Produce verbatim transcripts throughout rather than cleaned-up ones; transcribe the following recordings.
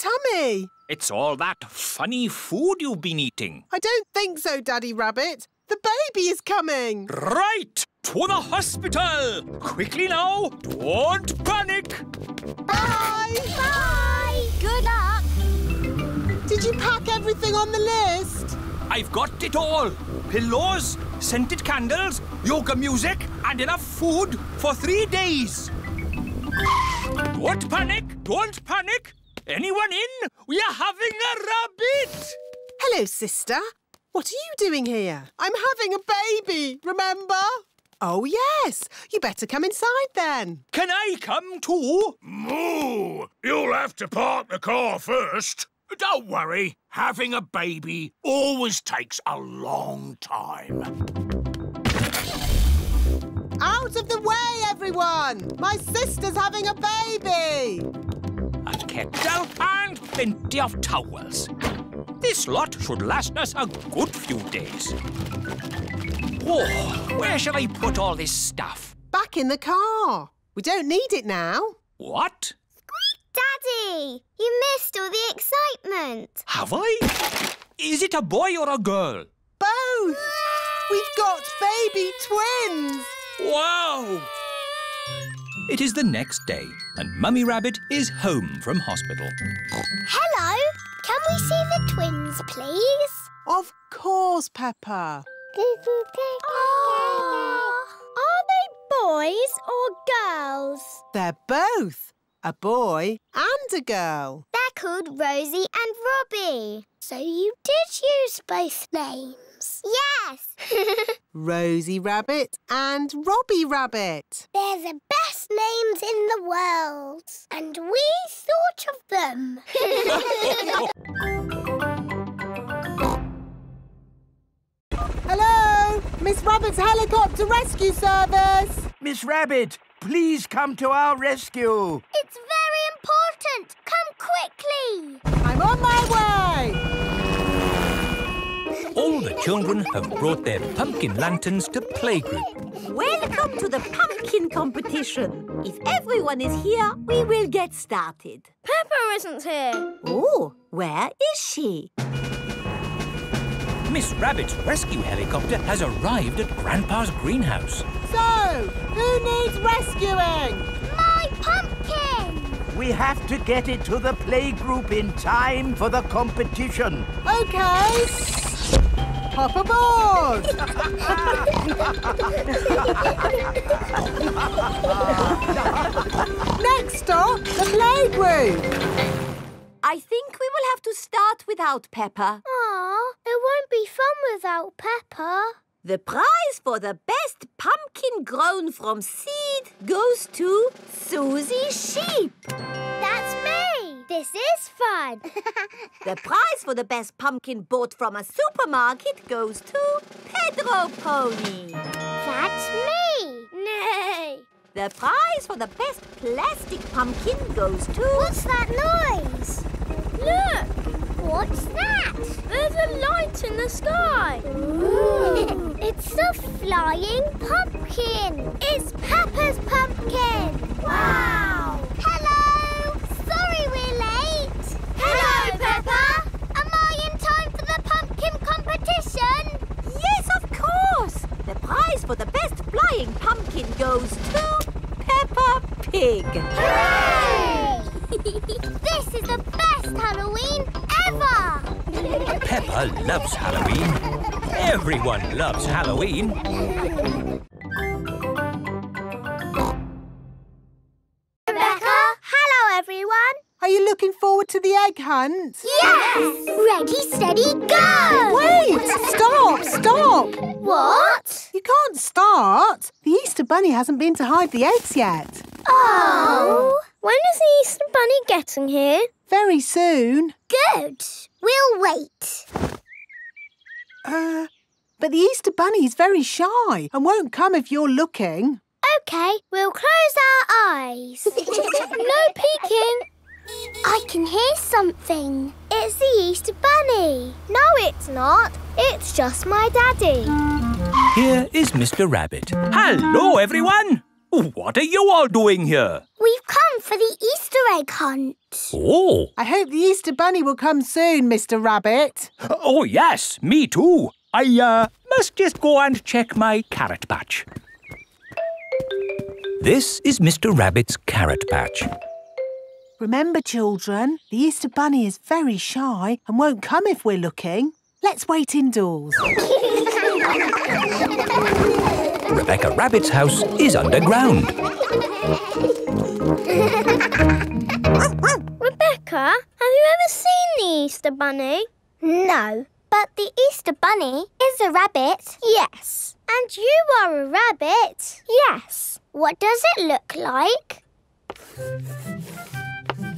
tummy. It's all that funny food you've been eating. I don't think so, Daddy Rabbit. The baby is coming. Right, to the hospital. Quickly now, don't panic. Bye. Bye. Good luck. Did you pack everything on the list? I've got it all. Pillows, scented candles, yoga music, and enough food for three days. Don't panic, don't panic. Anyone in? We are having a rabbit. Hello, sister. What are you doing here? I'm having a baby, remember? Oh, yes. You better come inside then. Can I come too? Moo! You'll have to park the car first. Don't worry. Having a baby always takes a long time. Out of the way, everyone! My sister's having a baby! A kettle and plenty of towels. This lot should last us a good few days. Oh, where shall I put all this stuff? Back in the car. We don't need it now. What? Daddy, you missed all the excitement. Have I? Is it a boy or a girl? Both. We've got baby twins. Wow. It is the next day and Mummy Rabbit is home from hospital. Hello. Can we see the twins, please? Of course, Peppa. Oh. Are they boys or girls? They're both. A boy and a girl. They're called Rosie and Robbie. So you did use both names? Yes. Rosie Rabbit and Robbie Rabbit. They're the best names in the world. And we thought of them. Hello, Miss Rabbit's helicopter rescue service. Miss Rabbit, please come to our rescue. It's very important. Come quickly. I'm on my way. All the children have brought their pumpkin lanterns to playgroup. Welcome to the pumpkin competition. If everyone is here, we will get started. Peppa isn't here. Oh, where is she? Miss Rabbit's rescue helicopter has arrived at Grandpa's greenhouse. So, who needs rescuing? My pumpkin! We have to get it to the playgroup in time for the competition. OK. Hop aboard! Next stop, the playgroup. I think we will have to start without Peppa. Aw, it won't be fun without Peppa. The prize for the best pumpkin grown from seed goes to Susie Sheep. That's me. This is fun. The prize for the best pumpkin bought from a supermarket goes to Pedro Pony. That's me. Nay. The prize for the best plastic pumpkin goes to... What's that noise? Look! What's that? There's a light in the sky. Ooh. It's a flying pumpkin. It's Peppa's pumpkin. Wow! Hello! Sorry we're late. Hello, Peppa. Am I in time for the pumpkin competition? Yes, of course. The prize for the best flying pumpkin goes to Peppa Pig. Hooray! This is the best Halloween ever! Peppa loves Halloween. Everyone loves Halloween. Rebecca? Hello, everyone. Are you looking forward to the egg hunt? Yes! Ready, steady, go! Wait! Stop, stop! What? You can't start. The Easter Bunny hasn't been to hide the eggs yet. Oh! When is the Easter Bunny getting here? Very soon. Good. We'll wait. Uh, but the Easter Bunny is very shy and won't come if you're looking. OK, we'll close our eyes. No peeking. I can hear something. It's the Easter Bunny. No, it's not. It's just my daddy. Here is Mister Rabbit. Hello, everyone. What are you all doing here? We've come for the Easter egg hunt. Oh! I hope the Easter Bunny will come soon, Mister Rabbit. Oh, yes, me too. I, uh, must just go and check my carrot patch. This is Mister Rabbit's carrot patch. Remember, children, the Easter Bunny is very shy and won't come if we're looking. Let's wait indoors. Rebecca Rabbit's house is underground. Rebecca, have you ever seen the Easter Bunny? No, but the Easter Bunny is a rabbit. Yes. And you are a rabbit. Yes. What does it look like?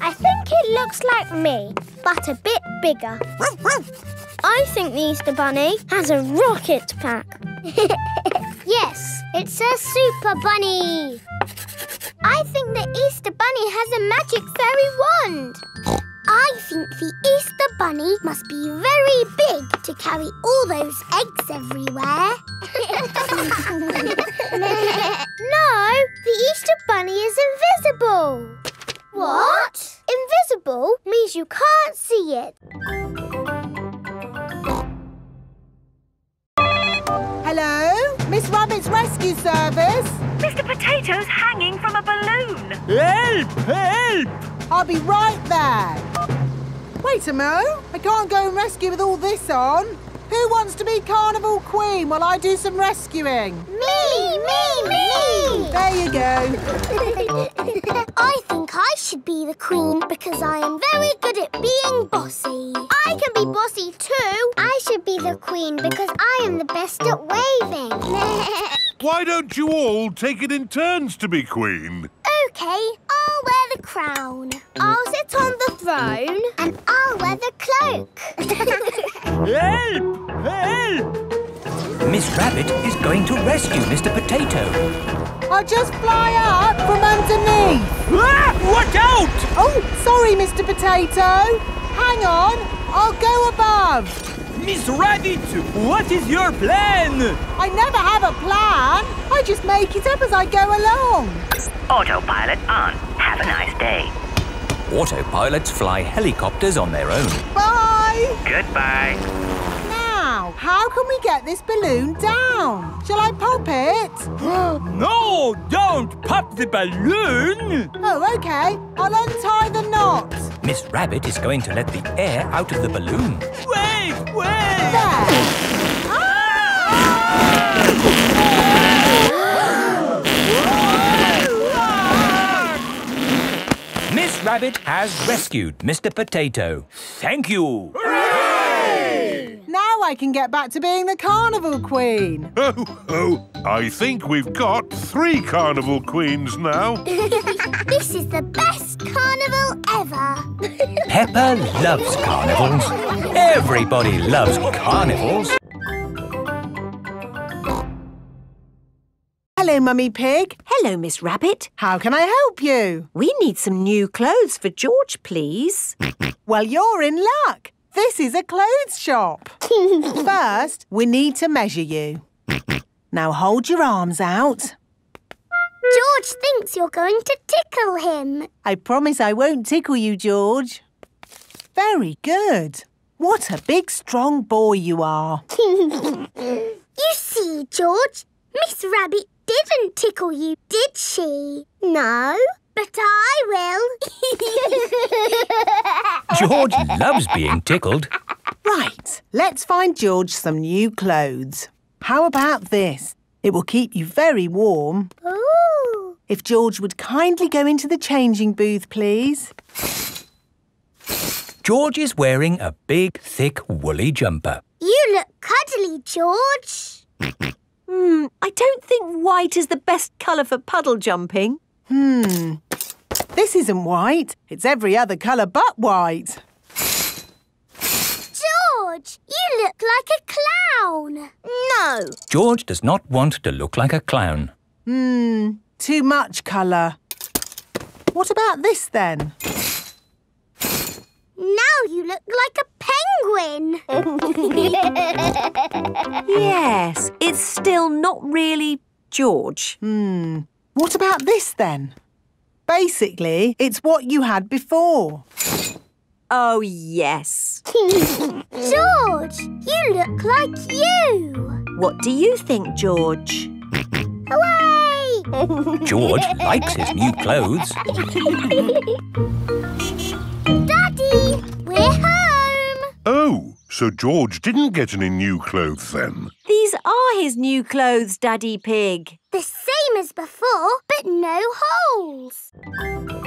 I think it looks like me, but a bit bigger. I think the Easter Bunny has a rocket pack. Yes, it says Super Bunny. I think the Easter Bunny has a magic fairy wand. I think the Easter Bunny must be very big to carry all those eggs everywhere. No, the Easter Bunny is invisible. What? Invisible means you can't see it. Hello? Miss Rabbit's rescue service? Mister Potato's hanging from a balloon. Help! Help! I'll be right there. Wait a mo. I can't go and rescue with all this on. Who wants to be Carnival Queen while I do some rescuing? Me! Me! Me! There you go. I think I should be the Queen because I am very good at being bossy. I can be bossy too. I should be the Queen because I am the best at waving. Why don't you all take it in turns to be Queen? OK, I'll wear the crown. I'll sit on the throne. And I'll wear the cloak. Help! Help! Miss Rabbit is going to rescue Mister Potato. I'll just fly up from underneath. Ah, watch out! Oh, sorry, Mister Potato. Hang on, I'll go above. Miss Rabbit, what is your plan? I never have a plan. I just make it up as I go along. Autopilot on. Have a nice day. Autopilots fly helicopters on their own. Bye! Goodbye. How can we get this balloon down? Shall I pop it? No, don't pop the balloon! Oh, OK. I'll untie the knot. Miss Rabbit is going to let the air out of the balloon. Wait, wait! There! Miss Rabbit has rescued Mister Potato. Thank you! Hooray! Now I can get back to being the Carnival Queen. Oh, oh, I think we've got three Carnival Queens now. This is the best carnival ever. Peppa loves carnivals. Everybody loves carnivals. Hello, Mummy Pig. Hello, Miss Rabbit. How can I help you? We need some new clothes for George, please. Well, you're in luck. This is a clothes shop. First, we need to measure you. Now hold your arms out. George thinks you're going to tickle him. I promise I won't tickle you, George. Very good. What a big, strong boy you are. You see, George, Miss Rabbit didn't tickle you, did she? No. But I will. George loves being tickled. Right, let's find George some new clothes. How about this? It will keep you very warm. Ooh. If George would kindly go into the changing booth, please. George is wearing a big, thick, woolly jumper. You look cuddly, George. Hmm, I don't think white is the best colour for puddle jumping. Hmm, this isn't white. It's every other colour but white. George, you look like a clown. No. George does not want to look like a clown. Hmm, too much colour. What about this then? Now you look like a penguin. Yes, it's still not really George. Hmm. What about this, then? Basically, it's what you had before. Oh, yes. George, you look like you. What do you think, George? Hooray! George likes his new clothes. Daddy, we're home. Oh, so George didn't get any new clothes then? These are his new clothes, Daddy Pig. The same as before, but no holes.